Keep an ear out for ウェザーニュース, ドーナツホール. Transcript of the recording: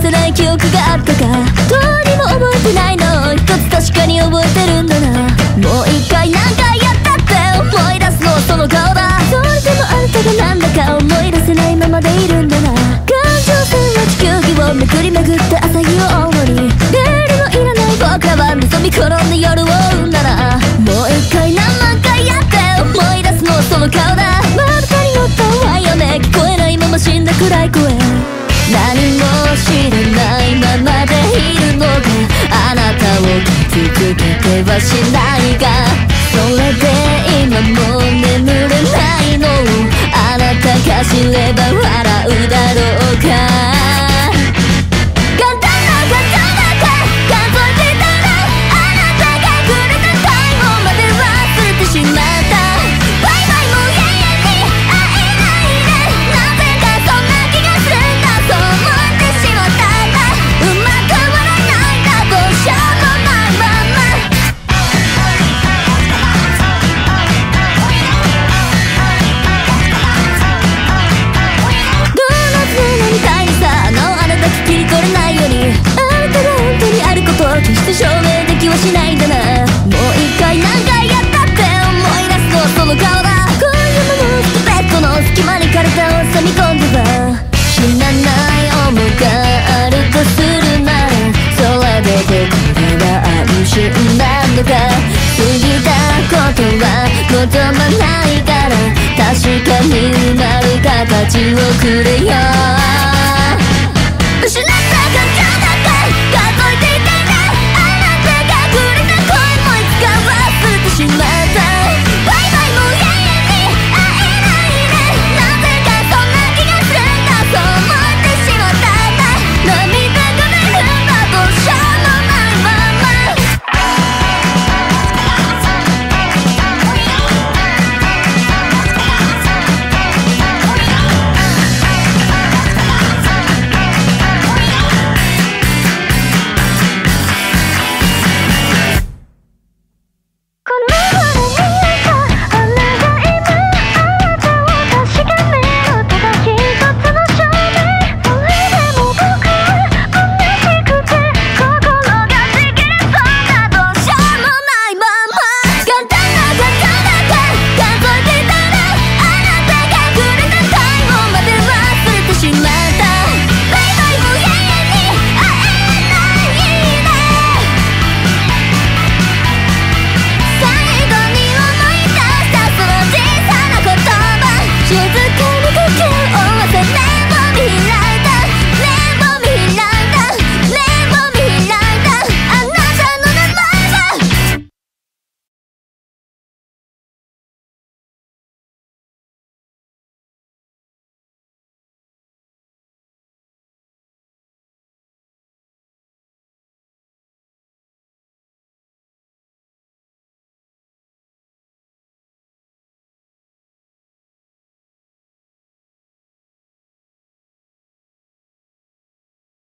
せない記憶があったか、どうにも覚えてないのを一つ確かに覚えてるんだな。もう一回何回やったって思い出すのはその顔だ。どうしてもあんたがなんだか思い出せないままでいるんだな。感情線は地球儀をめくりめぐって朝日を追うのに、レールのいらない僕らは望み転んで夜を生んだな。もう一回何万回やって思い出すのはその顔だ。まぶたに乗ったわよね、聞こえないまま死んだくらい声。何も知らないままでいるのがあなたを傷つけてはしないが、それで今も眠れないのあなたが知れば笑うだろうか。簡単な感情なんて数えてたら、あなたがくれた最後まで忘れてしまった。バイバイも永遠に会えないね、なぜかそんな気がするんだ。そう思ってしまったんだ、うまく変わらないんだ、どうしようもないまま。ドーナツのみたいにさ、あなた聞き取れないように、あなたが本当にあることを決して証明できはしないんだな。もう一回何回やったって思い出すのはその顔だ。今夜ももうベッドの隙間に体を挟み込んでは死なない想いがあるとするなら、それで僕らは安心なんだか。過ぎたことは望まないが、